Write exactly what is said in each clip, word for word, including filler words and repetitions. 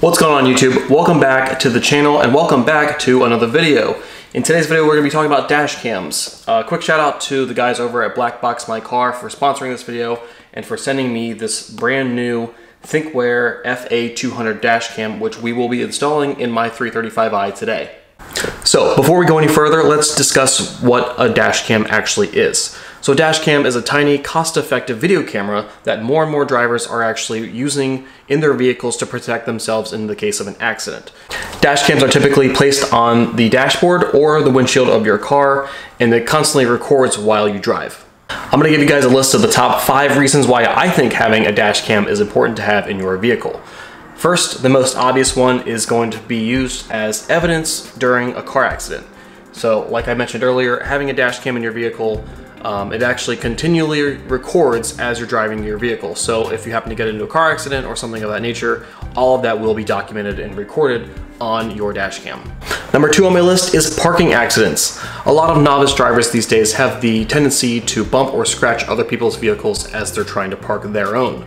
What's going on, YouTube? Welcome back to the channel and welcome back to another video. In today's video, we're going to be talking about dash cams. A uh, quick shout out to the guys over at Black Box My Car for sponsoring this video and for sending me this brand new Thinkware F A two hundred dash cam, which we will be installing in my three thirty-five i today. So before we go any further, let's discuss what a dash cam actually is. So a dash cam is a tiny, cost-effective video camera that more and more drivers are actually using in their vehicles to protect themselves in the case of an accident. Dash cams are typically placed on the dashboard or the windshield of your car, and it constantly records while you drive. I'm gonna give you guys a list of the top five reasons why I think having a dash cam is important to have in your vehicle. First, the most obvious one is going to be used as evidence during a car accident. So like I mentioned earlier, having a dash cam in your vehicle, um, it actually continually records as you're driving your vehicle. So if you happen to get into a car accident or something of that nature, all of that will be documented and recorded on your dash cam. Number two on my list is parking accidents. A lot of novice drivers these days have the tendency to bump or scratch other people's vehicles as they're trying to park their own.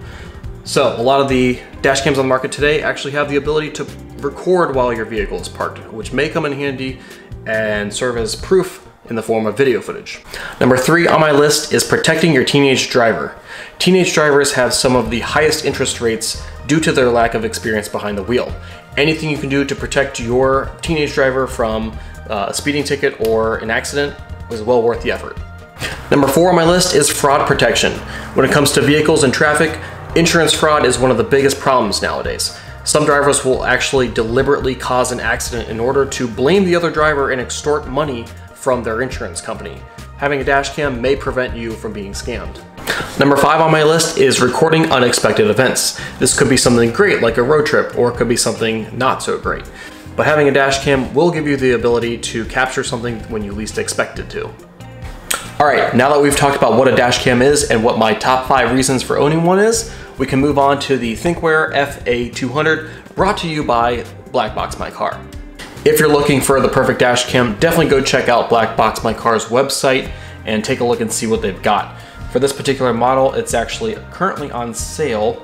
So a lot of the dash cams on the market today actually have the ability to record while your vehicle is parked, which may come in handy and serve as proof in the form of video footage. Number three on my list is protecting your teenage driver. Teenage drivers have some of the highest interest rates due to their lack of experience behind the wheel. Anything you can do to protect your teenage driver from uh, a speeding ticket or an accident is well worth the effort. Number four on my list is fraud protection. When it comes to vehicles and traffic, insurance fraud is one of the biggest problems nowadays. Some drivers will actually deliberately cause an accident in order to blame the other driver and extort money from their insurance company. Having a dash cam may prevent you from being scammed. Number five on my list is recording unexpected events. This could be something great like a road trip, or it could be something not so great. But having a dash cam will give you the ability to capture something when you least expect it to. All right, now that we've talked about what a dash cam is and what my top five reasons for owning one is, we can move on to the Thinkware F A two hundred, brought to you by Black Box My Car. If you're looking for the perfect dash cam, definitely go check out Black Box My Car's website and take a look and see what they've got. For this particular model, it's actually currently on sale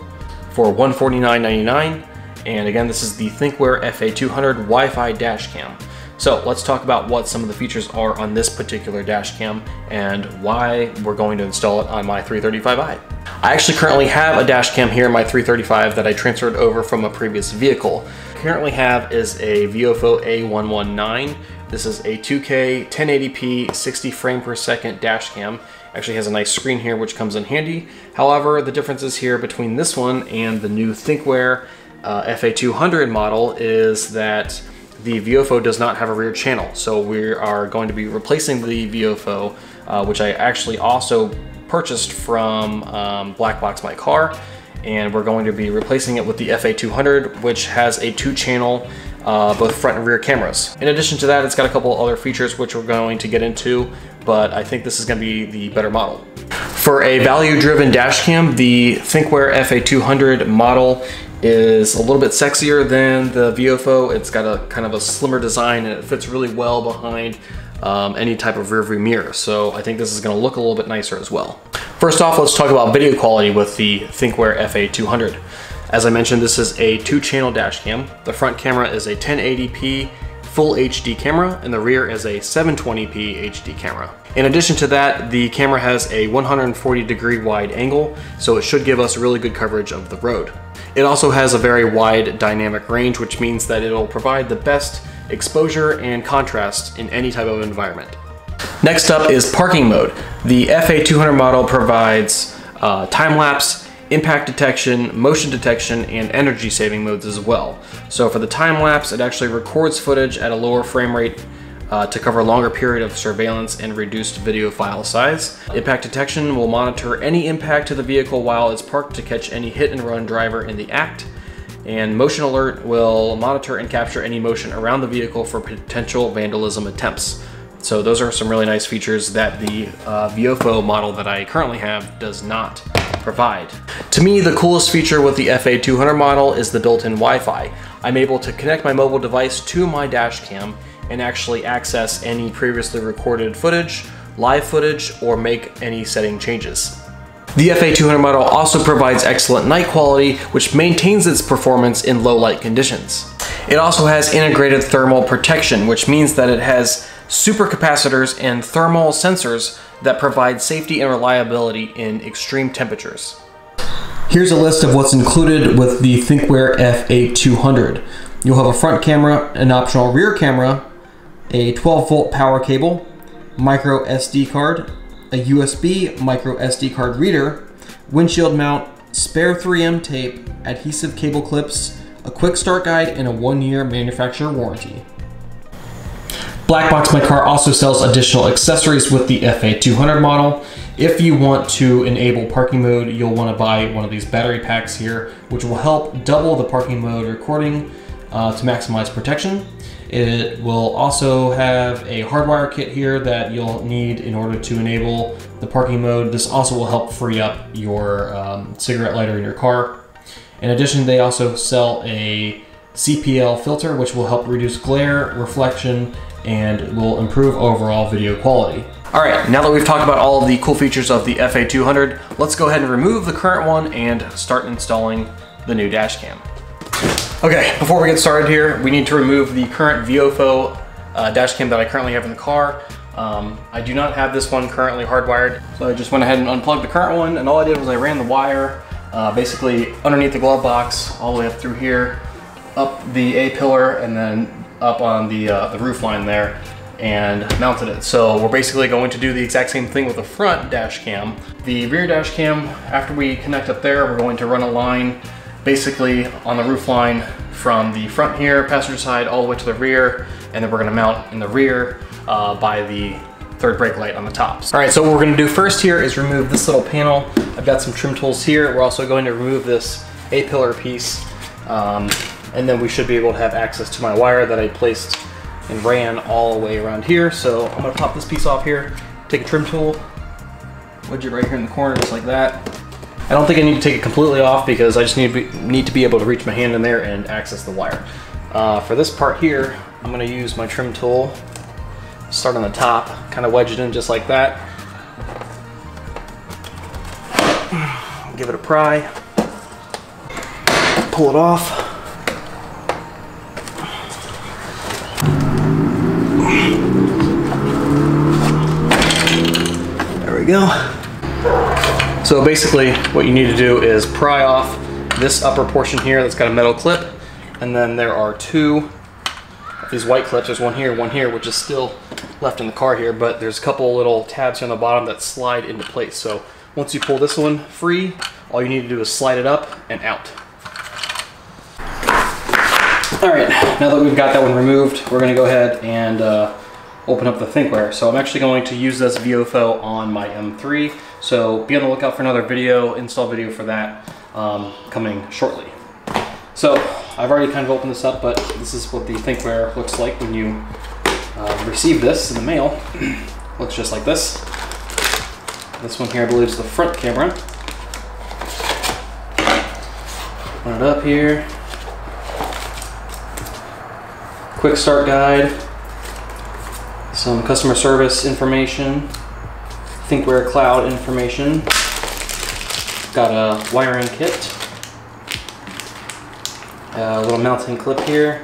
for one hundred forty-nine ninety-nine. And again, this is the Thinkware F A two hundred Wi-Fi dash cam. So let's talk about what some of the features are on this particular dash cam and why we're going to install it on my three thirty-five i. I actually currently have a dash cam here in my three thirty-five that I transferred over from a previous vehicle. I currently have is a V I O F O A one nineteen. This is a two K ten eighty p sixty frame per second dash cam. Actually has a nice screen here which comes in handy. However, the differences here between this one and the new Thinkware uh, F A two hundred model is that the V I O F O does not have a rear channel, so we are going to be replacing the V I O F O, uh, which I actually also purchased from um, Black Box My Car, and we're going to be replacing it with the F A two hundred, which has a two-channel, uh, both front and rear cameras. In addition to that, it's got a couple other features which we're going to get into, but I think this is going to be the better model. For a value-driven dash cam, the Thinkware F A two hundred model is a little bit sexier than the V I O F O. It's got a kind of a slimmer design and it fits really well behind um, any type of rear view mirror. So I think this is gonna look a little bit nicer as well. First off, let's talk about video quality with the Thinkware F A two hundred. As I mentioned, this is a two channel dash cam. The front camera is a ten eighty p full H D camera and the rear is a seven twenty p H D camera. In addition to that, the camera has a one hundred forty degree wide angle, so it should give us really good coverage of the road. It also has a very wide dynamic range, which means that it'll provide the best exposure and contrast in any type of environment. Next up is parking mode. The F A two hundred model provides uh, time-lapse, impact detection, motion detection, and energy saving modes as well. So for the time-lapse, it actually records footage at a lower frame rate Uh, to cover a longer period of surveillance and reduced video file size. Impact detection will monitor any impact to the vehicle while it's parked to catch any hit and run driver in the act. And motion alert will monitor and capture any motion around the vehicle for potential vandalism attempts. So those are some really nice features that the uh, V I O F O model that I currently have does not provide. To me, the coolest feature with the F A two hundred model is the built-in Wi-Fi. I'm able to connect my mobile device to my dash cam and actually access any previously recorded footage, live footage, or make any setting changes. The F A two hundred model also provides excellent night quality, which maintains its performance in low light conditions. It also has integrated thermal protection, which means that it has supercapacitors and thermal sensors that provide safety and reliability in extreme temperatures. Here's a list of what's included with the Thinkware F A two hundred. You'll have a front camera, an optional rear camera, a twelve volt power cable, micro S D card, a U S B micro S D card reader, windshield mount, spare three M tape, adhesive cable clips, a quick start guide, and a one year manufacturer warranty. Black Box My Car also sells additional accessories with the F A two hundred model. If you want to enable parking mode, you'll want to buy one of these battery packs here, which will help double the parking mode recording uh, to maximize protection. It will also have a hardwire kit here that you'll need in order to enable the parking mode. This also will help free up your um, cigarette lighter in your car. In addition, they also sell a C P L filter, which will help reduce glare, reflection, and will improve overall video quality. All right, now that we've talked about all of the cool features of the F A two hundred, let's go ahead and remove the current one and start installing the new dash cam. Okay, before we get started here, we need to remove the current V I O F O uh, dash cam that I currently have in the car. Um, I do not have this one currently hardwired, so I just went ahead and unplugged the current one, and all I did was I ran the wire Uh, basically underneath the glove box, all the way up through here, up the A-pillar, and then up on the, uh, the roof line there, and mounted it. So we're basically going to do the exact same thing with the front dash cam. The rear dash cam, after we connect up there, we're going to run a line basically on the roof line from the front here, passenger side, all the way to the rear, and then we're gonna mount in the rear uh, by the third brake light on the tops. All right, so what we're gonna do first here is remove this little panel. I've got some trim tools here. We're also going to remove this A-pillar piece, um, and then we should be able to have access to my wire that I placed and ran all the way around here. So I'm gonna pop this piece off here, take a trim tool, wedge it right here in the corner, just like that. I don't think I need to take it completely off because I just need to be, need to be able to reach my hand in there and access the wire. Uh, for this part here, I'm gonna use my trim tool, start on the top, kind of wedge it in just like that. Give it a pry, pull it off. There we go. So basically what you need to do is pry off this upper portion here that's got a metal clip, and then there are two of these white clips. There's one here, one here, which is still left in the car here, but there's a couple little tabs here on the bottom that slide into place. So once you pull this one free, all you need to do is slide it up and out. All right, now that we've got that one removed, we're gonna go ahead and uh, open up the Thinkware. So I'm actually going to use this V I O F O on my M three. So be on the lookout for another video, install video for that um, coming shortly. So I've already kind of opened this up, but this is what the Thinkware looks like when you uh, receive this in the mail. Looks just like this. This one here, I believe, is the front camera. Run it up here. Quick start guide. Some customer service information. Thinkware Cloud information. Got a wiring kit. A little mounting clip here.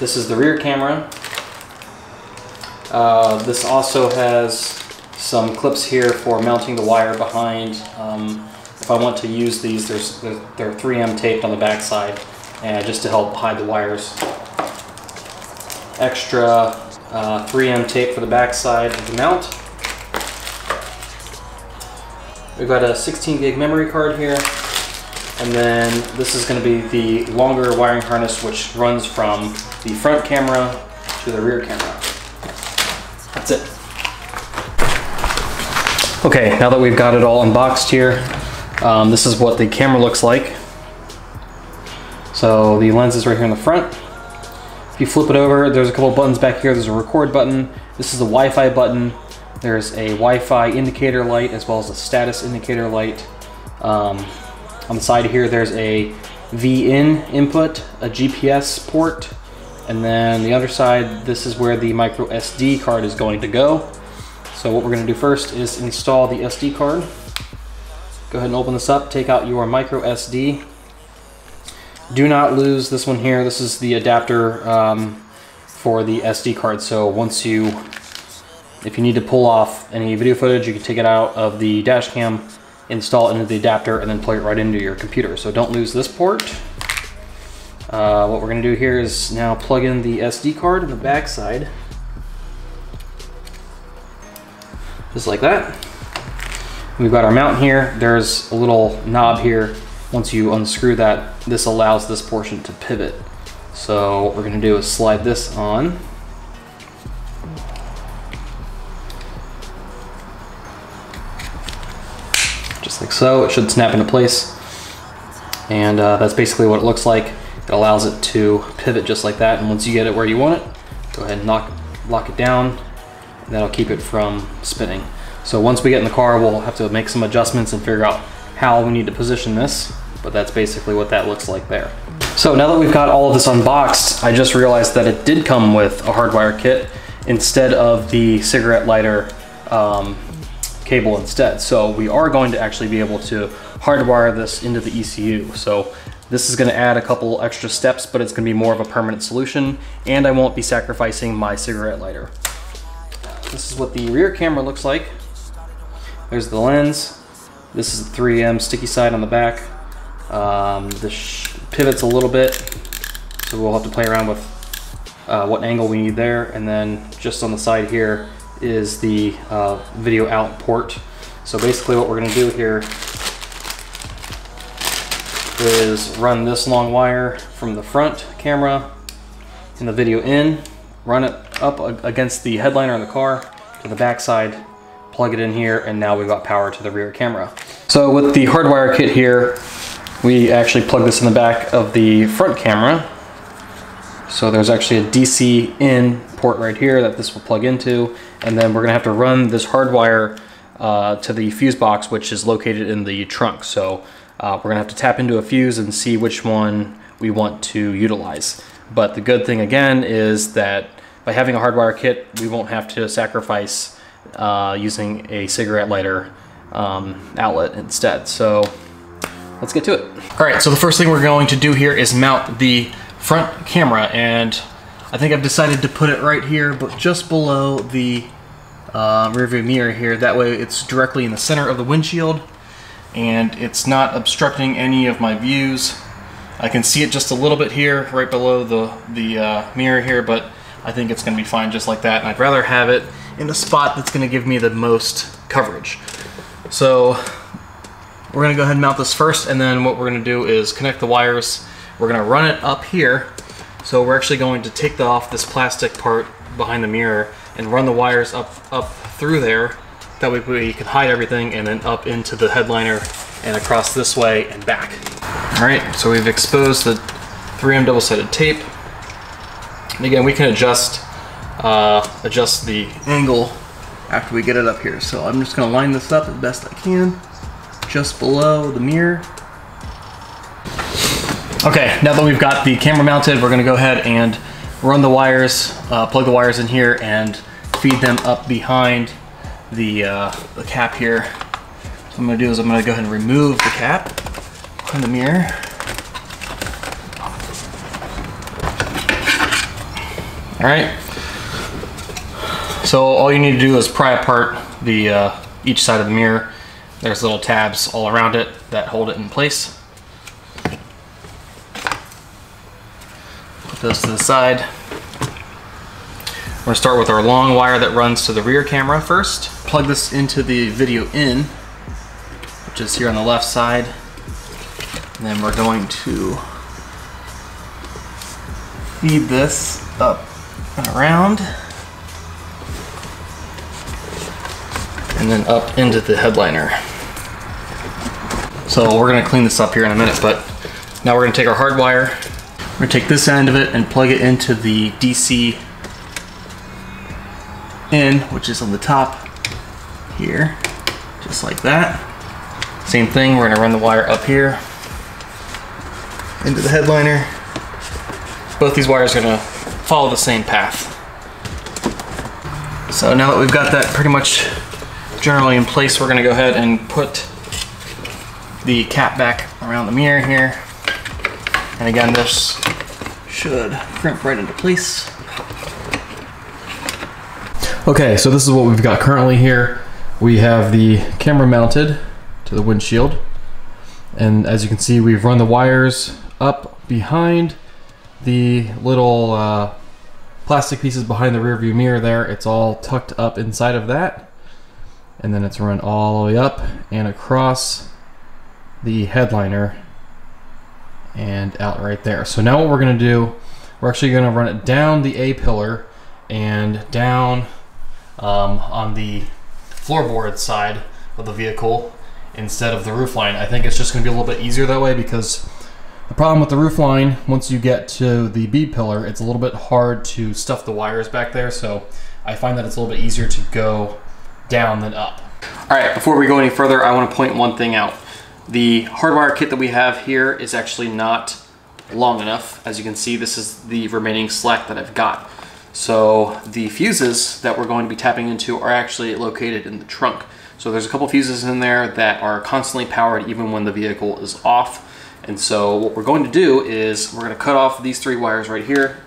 This is the rear camera. Uh, this also has some clips here for mounting the wire behind. Um, if I want to use these, there's, they're three M taped on the back side, and just to help hide the wires. Extra uh, three M tape for the back side of the mount. We've got a sixteen gig memory card here, and then this is going to be the longer wiring harness, which runs from the front camera to the rear camera. That's it. Okay, now that we've got it all unboxed here, um, this is what the camera looks like. So the lens is right here in the front. If you flip it over, there's a couple buttons back here. There's a record button. This is the Wi-Fi button. There's a Wi-Fi indicator light as well as a status indicator light. Um, on the side here, there's a V in input, a G P S port, and then the other side, this is where the micro S D card is going to go. So what we're going to do first is install the S D card. Go ahead and open this up, take out your micro S D. Do not lose this one here. This is the adapter um, for the S D card. So once you, if you need to pull off any video footage, you can take it out of the dash cam, install it into the adapter, and then plug it right into your computer. So don't lose this port. Uh, what we're gonna do here is now plug in the S D card in the back side. Just like that. We've got our mount here. There's a little knob here. Once you unscrew that, this allows this portion to pivot. So what we're gonna do is slide this on. Just like so, it should snap into place. And uh, that's basically what it looks like. It allows it to pivot just like that. And once you get it where you want it, go ahead and knock, lock it down. And that'll keep it from spinning. So once we get in the car, we'll have to make some adjustments and figure out how we need to position this, but that's basically what that looks like there. So now that we've got all of this unboxed, I just realized that it did come with a hardwire kit instead of the cigarette lighter um, cable instead. So we are going to actually be able to hardwire this into the E C U. So this is gonna add a couple extra steps, but it's gonna be more of a permanent solution, and I won't be sacrificing my cigarette lighter. This is what the rear camera looks like. There's the lens. This is the three M sticky side on the back. Um, this pivots a little bit, so we'll have to play around with uh, what angle we need there. And then just on the side here is the uh, video out port. So basically what we're gonna do here is run this long wire from the front camera and the video in, run it up against the headliner in the car to the back side, plug it in here, and now we've got power to the rear camera. So with the hardwire kit here, we actually plug this in the back of the front camera. So there's actually a D C in port right here that this will plug into, and then we're gonna have to run this hardwire uh, to the fuse box, which is located in the trunk. So uh, we're gonna have to tap into a fuse and see which one we want to utilize. But the good thing again is that by having a hardwire kit, we won't have to sacrifice Uh, using a cigarette lighter um, outlet instead. So let's get to it. All right, so the first thing we're going to do here is mount the front camera, and I think I've decided to put it right here, but just below the uh, rearview mirror here. That way it's directly in the center of the windshield and it's not obstructing any of my views. I can see it just a little bit here, right below the, the uh, mirror here, but I think it's gonna be fine just like that, and I'd rather have it in a spot that's gonna give me the most coverage. So we're gonna go ahead and mount this first, and then what we're gonna do is connect the wires. We're gonna run it up here. So we're actually going to take off this plastic part behind the mirror and run the wires up, up through there. That way we can hide everything, and then up into the headliner and across this way and back. All right, so we've exposed the three M double-sided tape. And again, we can adjust Uh, adjust the angle after we get it up here. So I'm just gonna line this up as best I can, just below the mirror. Okay, now that we've got the camera mounted, we're gonna go ahead and run the wires, uh, plug the wires in here and feed them up behind the, uh, the cap here. So what I'm gonna do is I'm gonna go ahead and remove the cap from the mirror. All right. So all you need to do is pry apart the uh, each side of the mirror. There's little tabs all around it that hold it in place. Put those to the side. We're gonna start with our long wire that runs to the rear camera first. Plug this into the video in, which is here on the left side. And then we're going to feed this up and around, and then up into the headliner. So we're gonna clean this up here in a minute, but now we're gonna take our hard wire, we're gonna take this end of it and plug it into the D C in, which is on the top here, just like that. Same thing, we're gonna run the wire up here into the headliner. Both these wires are gonna follow the same path. So now that we've got that pretty much generally in place, we're gonna go ahead and put the cap back around the mirror here. And again, this should crimp right into place. Okay, so this is what we've got currently here. We have the camera mounted to the windshield. And as you can see, we've run the wires up behind the little uh, plastic pieces behind the rear view mirror there. It's all tucked up inside of that. And then it's run all the way up and across the headliner and out right there. So now what we're gonna do, we're actually gonna run it down the A-pillar and down um, on the floorboard side of the vehicle instead of the roof line. I think it's just gonna be a little bit easier that way, because the problem with the roof line, once you get to the B-pillar, it's a little bit hard to stuff the wires back there. So I find that it's a little bit easier to go down than up. All right, before we go any further, I wanna point one thing out. The hardwire kit that we have here is actually not long enough. As you can see, this is the remaining slack that I've got. So the fuses that we're going to be tapping into are actually located in the trunk. So there's a couple fuses in there that are constantly powered even when the vehicle is off. And so what we're going to do is we're going to cut off these three wires right here.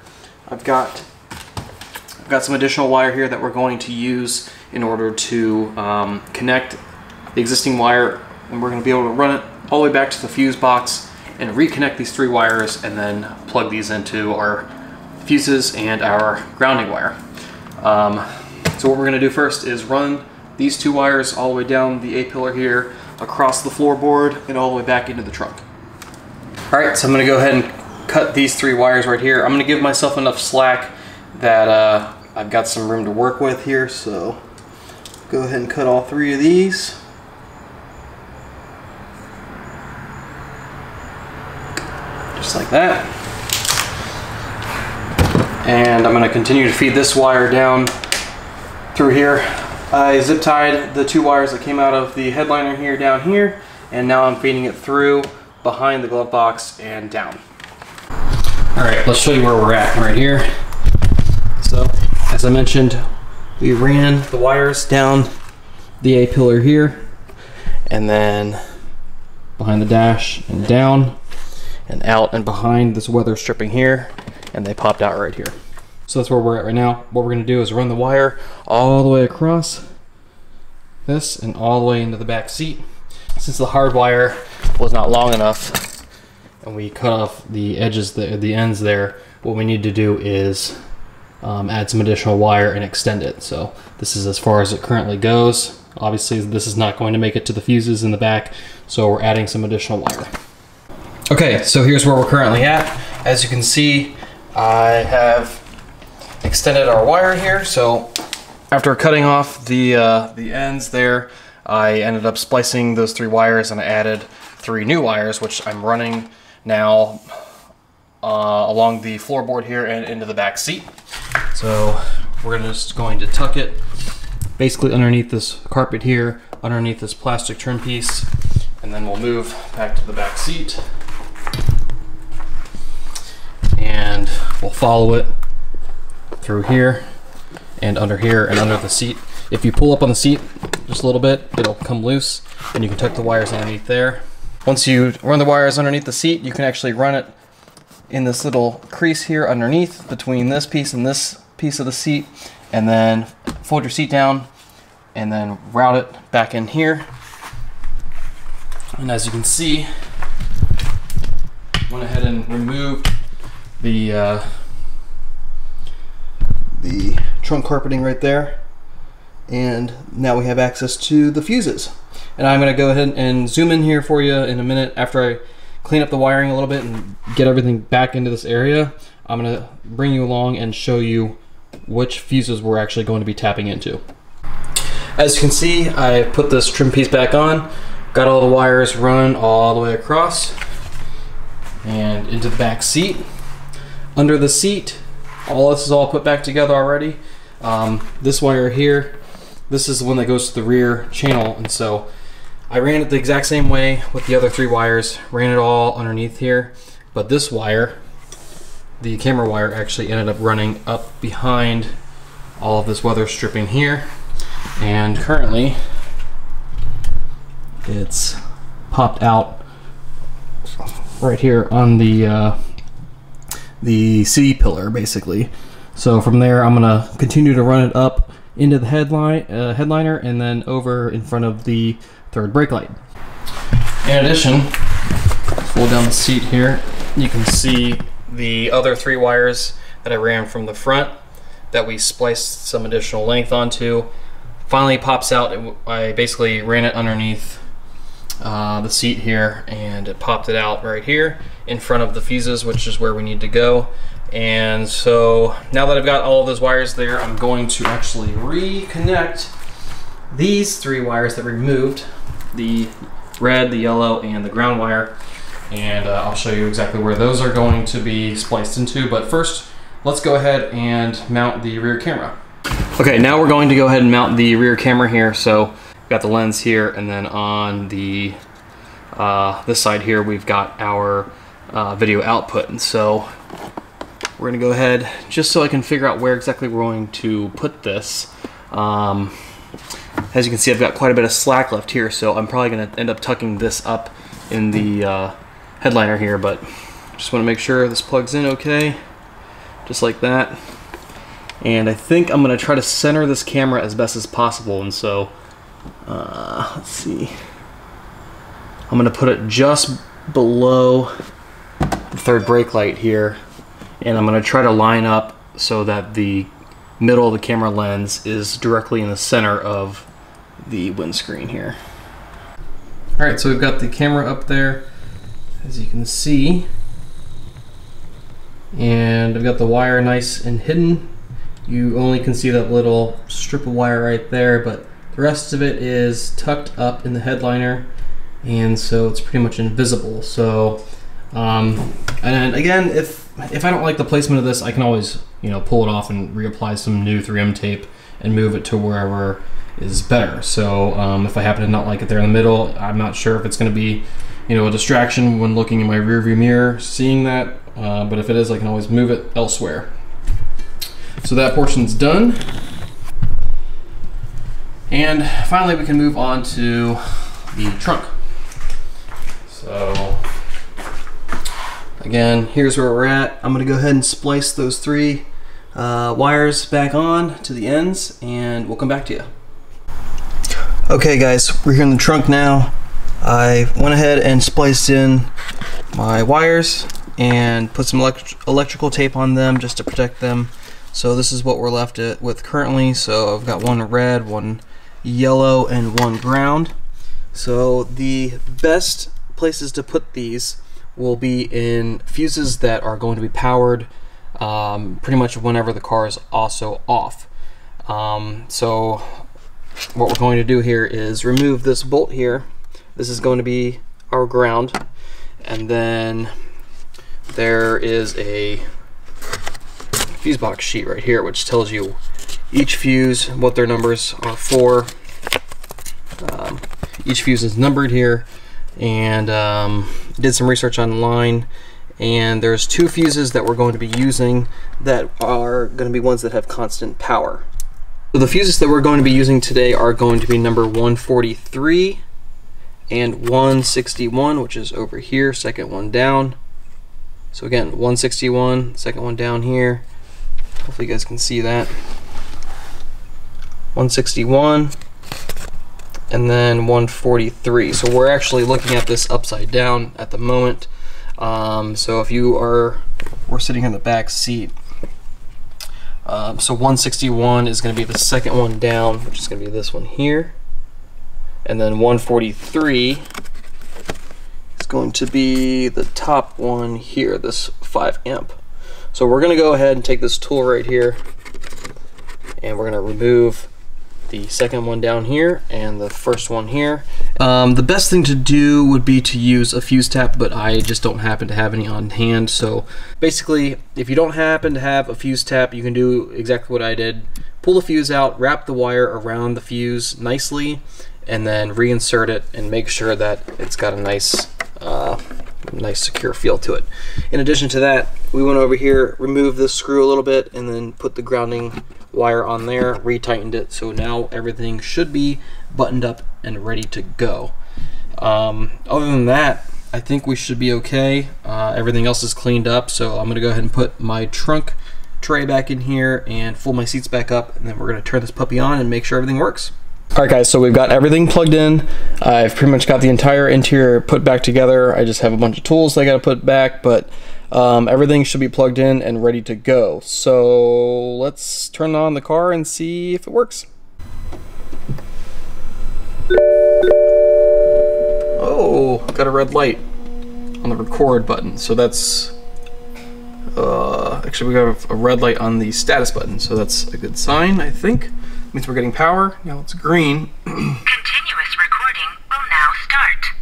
I've got, I've got some additional wire here that we're going to use in order to um, connect the existing wire, and we're going to be able to run it all the way back to the fuse box and reconnect these three wires and then plug these into our fuses and our grounding wire. Um, so what we're going to do first is run these two wires all the way down the A-pillar here, across the floorboard, and all the way back into the trunk. All right, so I'm going to go ahead and cut these three wires right here. I'm going to give myself enough slack that uh, I've got some room to work with here, so go ahead and cut all three of these. Just like that. And I'm going to continue to feed this wire down through here. I zip tied the two wires that came out of the headliner here down here, and now I'm feeding it through behind the glove box and down. All right, let's show you where we're at right here. So as I mentioned, we ran the wires down the A-pillar here and then behind the dash and down and out and behind this weather stripping here, and they popped out right here. So that's where we're at right now. What we're gonna do is run the wire all the way across this and all the way into the back seat. Since the hard wire was not long enough and we cut off the edges, the, the ends there, what we need to do is um, add some additional wire and extend it. So this is as far as it currently goes. Obviously this is not going to make it to the fuses in the back, so we're adding some additional wire. Okay, so here's where we're currently at. As you can see, I have extended our wire here. So after cutting off the, uh, the ends there, I ended up splicing those three wires and I added three new wires, which I'm running now uh, along the floorboard here and into the back seat. So we're just going to tuck it basically underneath this carpet here, underneath this plastic trim piece, and then we'll move back to the back seat. And we'll follow it through here and under here and under the seat. If you pull up on the seat just a little bit, it'll come loose and you can tuck the wires underneath there. Once you run the wires underneath the seat, you can actually run it in this little crease here underneath between this piece and this piece of the seat, and then fold your seat down and then route it back in here. And as you can see, went ahead and removed the uh, the trunk carpeting right there, and now we have access to the fuses. And I'm going to go ahead and zoom in here for you in a minute after I clean up the wiring a little bit and get everything back into this area. I'm going to bring you along and show you which fuses we're actually going to be tapping into. As you can see, I put this trim piece back on, got all the wires run all the way across and into the back seat, under the seat. All this is all put back together already. Um, this wire here, this is the one that goes to the rear channel, and so I ran it the exact same way with the other three wires, ran it all underneath here, but this wire, the camera wire, actually ended up running up behind all of this weather stripping here, and currently it's popped out right here on the uh, the C pillar, basically. So from there, I'm gonna continue to run it up into the headline uh, headliner and then over in front of the third brake light. In addition, pull down the seat here, you can see the other three wires that I ran from the front that we spliced some additional length onto. Finally pops out. I basically ran it underneath uh, the seat here and it popped it out right here in front of the fuses, which is where we need to go. And so now that I've got all of those wires there, I'm going to actually reconnect these three wires that we removed, the red, the yellow, and the ground wire. And uh, I'll show you exactly where those are going to be spliced into. But first, let's go ahead and mount the rear camera. Okay, now we're going to go ahead and mount the rear camera here. So we've got the lens here, and then on the uh, this side here, we've got our uh, video output. And so we're gonna go ahead, just so I can figure out where exactly we're going to put this. Um, as you can see, I've got quite a bit of slack left here, so I'm probably gonna end up tucking this up in the uh, headliner here, but just wanna make sure this plugs in okay, just like that. And I think I'm gonna try to center this camera as best as possible, and so, uh, let's see. I'm gonna put it just below the third brake light here, and I'm gonna try to line up so that the middle of the camera lens is directly in the center of the windscreen here. All right, so we've got the camera up there, as you can see, and I've got the wire nice and hidden. You only can see that little strip of wire right there, but the rest of it is tucked up in the headliner, and so it's pretty much invisible. So, um, and again, if If I don't like the placement of this, I can always, you know, pull it off and reapply some new three M tape and move it to wherever is better. So um, if I happen to not like it there in the middle, I'm not sure if it's going to be, you know, a distraction when looking in my rearview mirror, seeing that. Uh, but if it is, I can always move it elsewhere. So that portion's done. And finally, we can move on to the trunk. So again, here's where we're at. I'm gonna go ahead and splice those three uh, wires back on to the ends, and we'll come back to you. Okay guys, we're here in the trunk now. I went ahead and spliced in my wires and put some elect electrical tape on them just to protect them. So this is what we're left with currently. So I've got one red, one yellow, and one ground. So the best places to put these will be in fuses that are going to be powered um, pretty much whenever the car is also off. Um, so what we're going to do here is remove this bolt here. This is going to be our ground, and then there is a fuse box sheet right here which tells you each fuse, what their numbers are for. Um, each fuse is numbered here, and um, did some research online, and there's two fuses that we're going to be using that are going to be ones that have constant power. So the fuses that we're going to be using today are going to be number one forty-three and one sixty-one, which is over here, second one down. So again, one sixty-one, second one down here. Hopefully you guys can see that. one sixty-one. And then one forty-three. So we're actually looking at this upside down at the moment. Um, so if you are, we're sitting in the back seat. Um, so one sixty-one is gonna be the second one down, which is gonna be this one here. And then one forty-three is going to be the top one here, this five amp. So we're gonna go ahead and take this tool right here, and we're gonna remove the second one down here and the first one here. Um, the best thing to do would be to use a fuse tap, but I just don't happen to have any on hand. So basically, if you don't happen to have a fuse tap, you can do exactly what I did. Pull the fuse out, wrap the wire around the fuse nicely, and then reinsert it and make sure that it's got a nice, uh, nice secure feel to it. In addition to that, we went over here, removed this screw a little bit, and then put the grounding wire on there, retightened it, so now everything should be buttoned up and ready to go. Um, other than that, I think we should be okay. Uh, everything else is cleaned up, so I'm gonna go ahead and put my trunk tray back in here and fold my seats back up, and then we're gonna turn this puppy on and make sure everything works. All right guys, so we've got everything plugged in. I've pretty much got the entire interior put back together. I just have a bunch of tools that I gotta put back, but um, everything should be plugged in and ready to go. So let's turn on the car and see if it works. Oh, got a red light on the record button. So that's, uh, actually we have a red light on the status button. So that's a good sign, I think. Means we're getting power. Now it's green. Continuous recording will now start.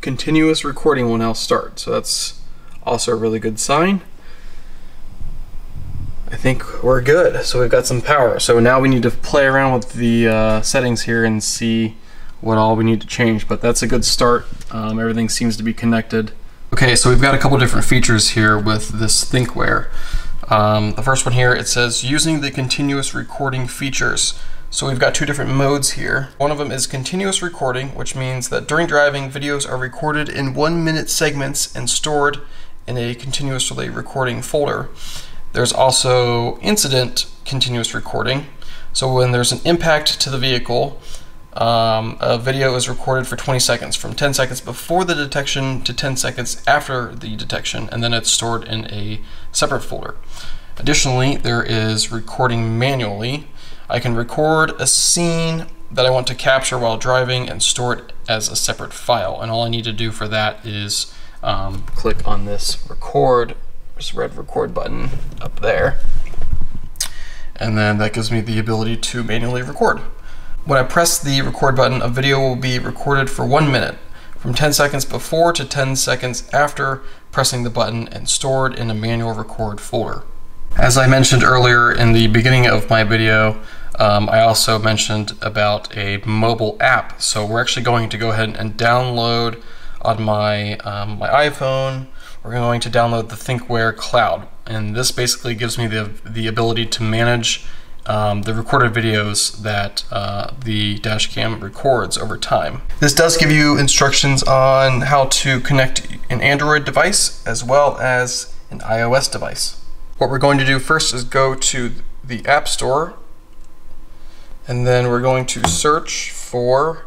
Continuous recording will now start. So that's also a really good sign. I think we're good. So we've got some power. So now we need to play around with the uh, settings here and see what all we need to change. But that's a good start. Um, everything seems to be connected. Okay, so we've got a couple different features here with this ThinkWare. Um, the first one here, it says using the continuous recording features. So we've got two different modes here. One of them is continuous recording, which means that during driving, videos are recorded in one minute segments and stored in a continuously recording folder. There's also incident continuous recording. So when there's an impact to the vehicle, um, a video is recorded for twenty seconds, from ten seconds before the detection to ten seconds after the detection, and then it's stored in a separate folder. Additionally, there is recording manually. I can record a scene that I want to capture while driving and store it as a separate file, and all I need to do for that is um, click on this record, this red record button up there, and then that gives me the ability to manually record. When I press the record button, a video will be recorded for one minute, from ten seconds before to ten seconds after pressing the button, and stored in a manual record folder. As I mentioned earlier in the beginning of my video, um, I also mentioned about a mobile app. So we're actually going to go ahead and download on my, um, my iPhone, we're going to download the Thinkware Cloud. And this basically gives me the, the ability to manage Um, the recorded videos that uh, the dash cam records over time. This does give you instructions on how to connect an Android device as well as an iOS device. What we're going to do first is go to the App Store, and then we're going to search for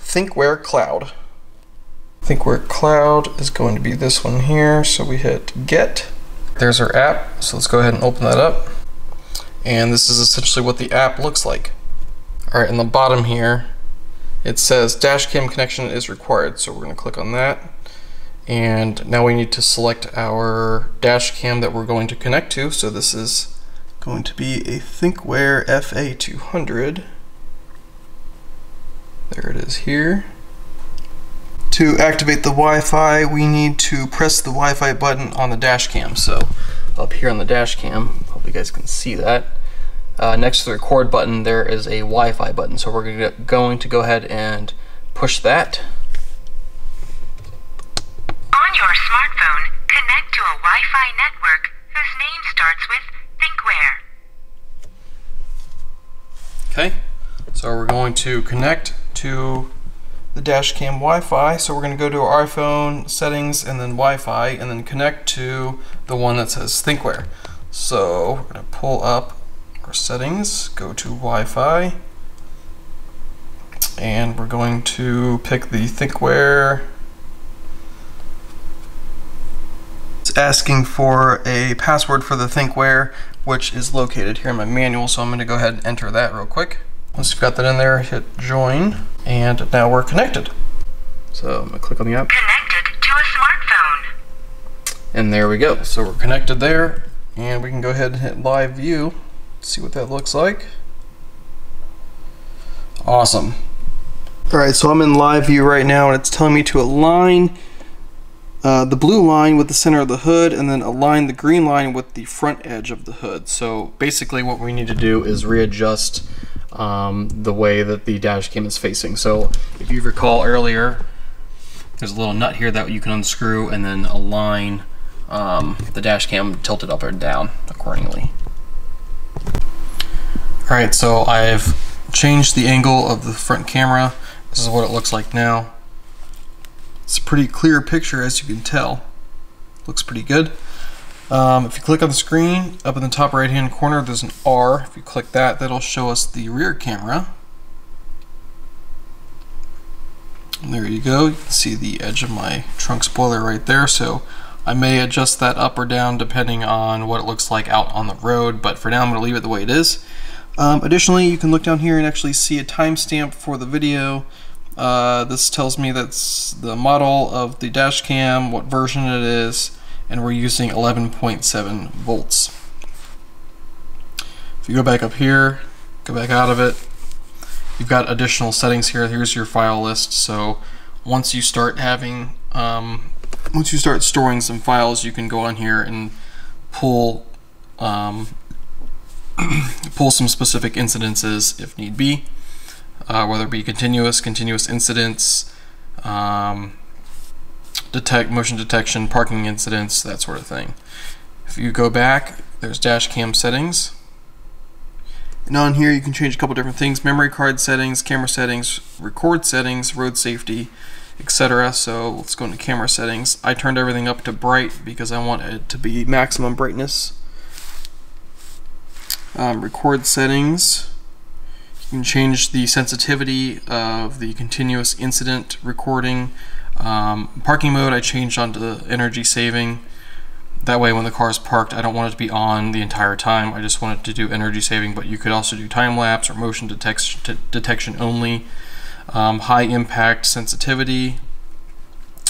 Thinkware Cloud. Thinkware Cloud is going to be this one here, so we hit get. There's our app, so let's go ahead and open that up. And this is essentially what the app looks like. All right, in the bottom here, it says dash cam connection is required. So we're gonna click on that. And now we need to select our dash cam that we're going to connect to. So this is going to be a Thinkware F A two hundred. There it is here. To activate the Wi-Fi, we need to press the Wi-Fi button on the dash cam. So up here on the dash cam, hope you guys can see that. Uh, next to the record button, there is a Wi-Fi button. So we're gonna, going to go ahead and push that. On your smartphone, connect to a Wi-Fi network whose name starts with Thinkware. Okay, so we're going to connect to the dash cam Wi-Fi. So we're going to go to our iPhone settings and then Wi-Fi, and then connect to the one that says Thinkware. So we're going to pull up our settings, go to Wi-Fi, and we're going to pick the Thinkware. It's asking for a password for the Thinkware, which is located here in my manual, so I'm going to go ahead and enter that real quick. Once you've got that in there, hit join, and now we're connected. So I'm gonna click on the app. Connected to a smartphone. And there we go. So we're connected there, and we can go ahead and hit live view, see what that looks like. Awesome. All right, so I'm in live view right now, and it's telling me to align uh, the blue line with the center of the hood, and then align the green line with the front edge of the hood. So basically what we need to do is readjust Um, the way that the dash cam is facing. So if you recall earlier, there's a little nut here that you can unscrew and then align um, the dash cam tilted up or down accordingly. All right, so I've changed the angle of the front camera. This is what it looks like now. It's a pretty clear picture, as you can tell. Looks pretty good. Um, if you click on the screen, up in the top right hand corner there's an R. If you click that, that'll show us the rear camera. And there you go, you can see the edge of my trunk spoiler right there, so I may adjust that up or down depending on what it looks like out on the road, but for now I'm going to leave it the way it is. Um, additionally, you can look down here and actually see a timestamp for the video. Uh, this tells me that's the model of the dash cam, what version it is, and we're using eleven point seven volts. If you go back up here, go back out of it, you've got additional settings here. Here's your file list. So once you start having, um, once you start storing some files, you can go on here and pull, um, pull some specific incidences if need be, uh, whether it be continuous, continuous incidents, um, detect motion detection, parking incidents, that sort of thing. If you go back, there's dash cam settings. And on here you can change a couple different things: memory card settings, camera settings, record settings, road safety, et cetera. So let's go into camera settings. I turned everything up to bright because I want it to be maximum brightness. Um, record settings. You can change the sensitivity of the continuous incident recording. Um, parking mode I changed onto energy saving. That way when the car is parked, I don't want it to be on the entire time. I just want it to do energy saving, but you could also do time lapse or motion detection, detection only, um, high impact sensitivity,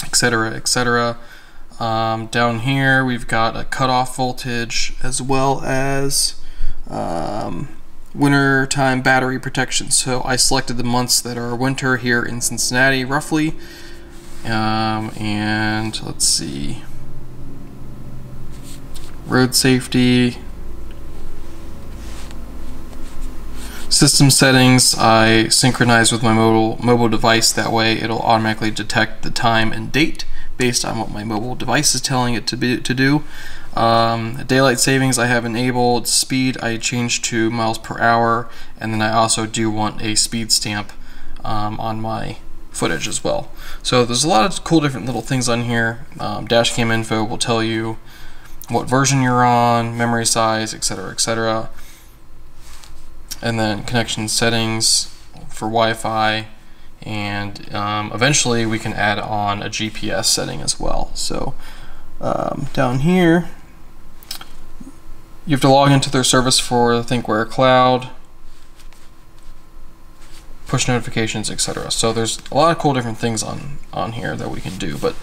et cetera, et cetera. Um, down here we've got a cutoff voltage as well as um, winter time battery protection. So I selected the months that are winter here in Cincinnati roughly, um, and let's see. Road safety, system settings, I synchronize with my mobile, mobile device. That way it'll automatically detect the time and date based on what my mobile device is telling it to, be, to do. Um, daylight savings I have enabled, speed I changed to miles per hour, and then I also do want a speed stamp um, on my footage as well. So there's a lot of cool different little things on here. Um, dash cam info will tell you what version you're on, memory size, et cetera, et cetera. And then connection settings for Wi-Fi, and um, eventually we can add on a G P S setting as well. So um, down here, you have to log into their service for Thinkware Cloud, push notifications, et cetera. So there's a lot of cool different things on on here that we can do, but.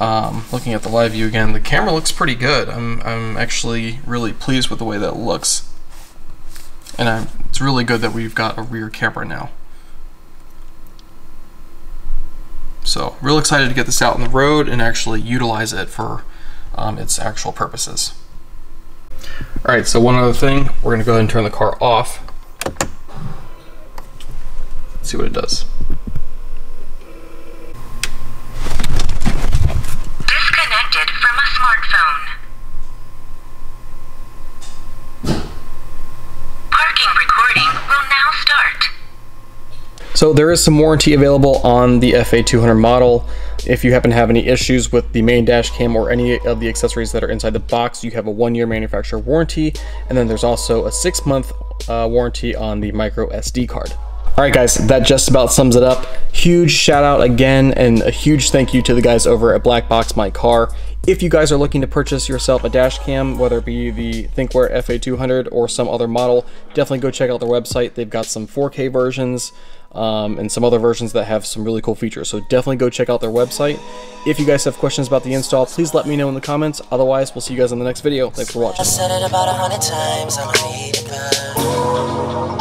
Um, looking at the live view again, the camera looks pretty good. I'm, I'm actually really pleased with the way that it looks. And I'm, it's really good that we've got a rear camera now. So, real excited to get this out on the road and actually utilize it for um, its actual purposes. Alright, so one other thing, we're going to go ahead and turn the car off. Let's see what it does. So there is some warranty available on the F A two hundred model. If you happen to have any issues with the main dash cam or any of the accessories that are inside the box, you have a one year manufacturer warranty, and then there's also a six month uh, warranty on the micro S D card. All right guys, that just about sums it up. Huge shout out again and a huge thank you to the guys over at Black Box My Car. If you guys are looking to purchase yourself a dash cam, whether it be the Thinkware F A two hundred or some other model, definitely go check out their website. They've got some four K versions um, and some other versions that have some really cool features. So definitely go check out their website. If you guys have questions about the install, please let me know in the comments. Otherwise, we'll see you guys in the next video. Thanks for watching. I said it about a hundred times, I'm gonna need it back.